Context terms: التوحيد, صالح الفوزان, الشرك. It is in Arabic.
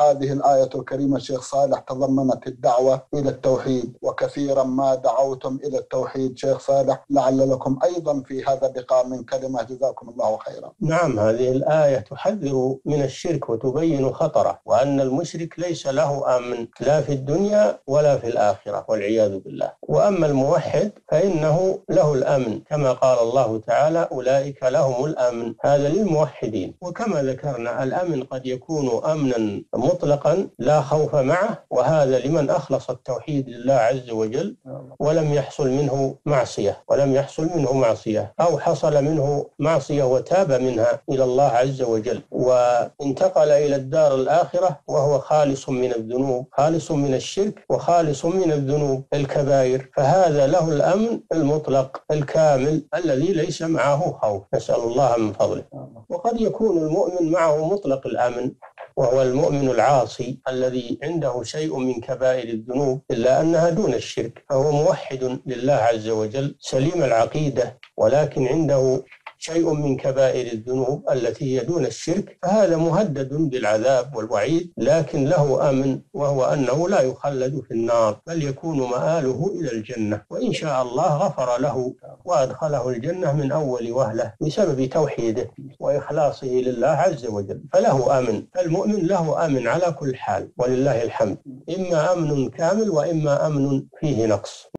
هذه الآية الكريمة الشيخ صالح تضمنت الدعوة إلى التوحيد، وكثيرا ما دعوتم إلى التوحيد شيخ صالح، لعل لكم أيضا في هذا بقاء من كلمة، جزاكم الله خيرا. نعم، هذه الآية تحذر من الشرك وتبين خطره، وأن المشرك ليس له أمن لا في الدنيا ولا في الآخرة والعياذ بالله. وأما الموحد فإنه له الأمن كما قال الله تعالى أولئك لهم الأمن، هذا للموحدين. وكما ذكرنا الأمن قد يكون أمنا مطلقا لا خوف معه، وهذا لمن أخلص التوحيد لله عز وجل ولم يحصل منه معصية أو حصل منه معصية وتاب منها إلى الله عز وجل وانتقل إلى الدار الآخرة وهو خالص من الذنوب، خالص من الشرك وخالص من الذنوب الكبائر، فهذا له الأمن المطلق الكامل الذي ليس معه خوف، نسأل الله من فضله. وقد يكون المؤمن معه مطلق الأمن وهو المؤمن العاصي الذي عنده شيء من كبائر الذنوب إلا أنها دون الشرك، فهو موحد لله عز وجل سليم العقيدة ولكن عنده شيء من كبائر الذنوب التي هي دون الشرك، فهذا مهدد بالعذاب والوعيد لكن له أمن، وهو أنه لا يخلد في النار بل يكون مآله إلى الجنة، وإن شاء الله غفر له وأدخله الجنة من أول وهلة بسبب توحيده وإخلاصه لله عز وجل، فله أمن. فالمؤمن له أمن على كل حال ولله الحمد، إما أمن كامل وإما أمن فيه نقص.